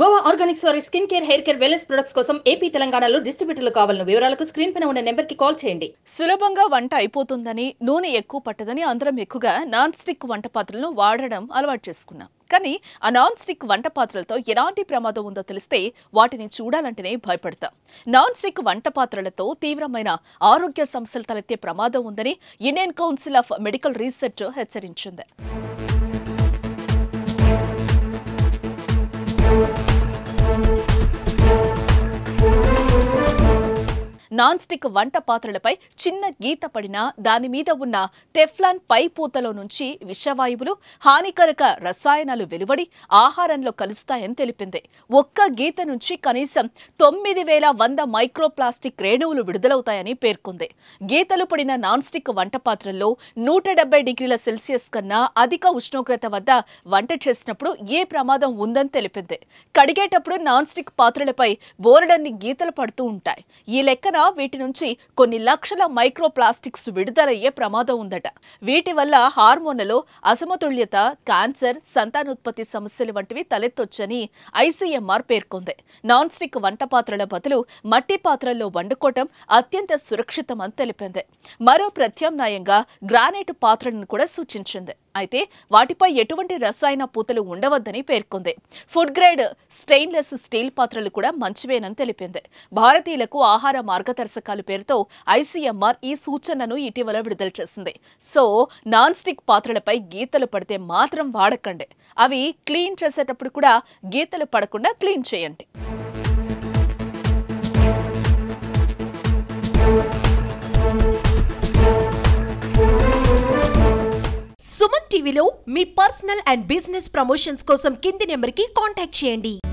Goa Organics for skin care, hair care, wellness products kosam AP Telangana lo distributor lu kavalanu vivaralu screen pina unna number ki call cheyandi. Sulabhanga vanta ayipotundani noone ekku pattadani andaram ekkuga non stick vanta patralanu vaadadam alavaatu chestunnam. Kani a non stick vanta patralato elanti pramadam undo teliste vaatini choodalantene bhayapadtam. Non stick vanta patralato teevramaina aarogya samsalu talethe pramadam undani Indian Council of Medical Research హెచ్చరించింది. Non-stick vanta patralapai chinna geeta padina dani meeda unna teflon pai pootalo nunchi vishavayuvulu hanikaraka rasayanalu veluvadi aaharanlo kalustayani telipindi. Okka geeta nunchi kanisam 9100 microplastic రేణువులు విడుదలవుతాయని పేర్కొంది. గీతలు పడిన non-stick వంట పాత్రల్లో 170 డిగ్రీల Celsius కన్నా అధిక ఉష్ణోగ్రత వద్ద వంట చేసినప్పుడు ఏ ప్రమాదం ఉందని తెలిపింది. కడిగేటప్పుడు నాన్-స్టిక్ పాత్రలపై బోరడన్ని గీతలు పడుతూ ఉంటాయి. ఈ లెక్కన వీటి నుంచి కొన్ని లక్షల మైక్రోప్లాస్టిక్స్ విడుదలయ్యే ప్రమాదం ఉందట. వీటి వల్ల హార్మోన్లలో అసమతుల్యత, క్యాన్సర్, సంతానోత్పత్తి సమస్యలు వంటివి తలెత్తొచ్చని ఐసీఎంఆర్ పేర్కొంది. నాన్ స్టిక్ వంట పాత్రల బదులు మట్టి పాత్రల్లో వండుకోవటం అత్యంత సురక్షితమని తెలిపింది. మరో ప్రత్యామ్నాయంగా గ్రానైట్ పాత్రలను కూడా సూచించింది. అయితే వాటిపై ఎటువంటి రసాయన పూతలు ఉండవద్దని పేర్కొంది. ఫుడ్ గ్రేడ్ స్టెయిన్లెస్ స్టీల్ పాత్రలు కూడా మంచివేనని తెలిపింది. భారతీయులకు ఆహార మార్గదర్శకాల పేరుతో ఐసీఎంఆర్ ఈ సూచనను ఇటీవల విడుదల చేసింది. సో నాన్ స్టిక్ పాత్రలపై గీతలు పడితే మాత్రం వాడకండి. అవి క్లీన్ చేసేటప్పుడు కూడా గీతలు పడకుండా క్లీన్ చేయండి. సుమన్ టీవీలో మీ పర్సనల్ అండ్ బిజినెస్ ప్రమోషన్స్ కోసం కింది నెంబర్కి కాంటాక్ట్ చేయండి.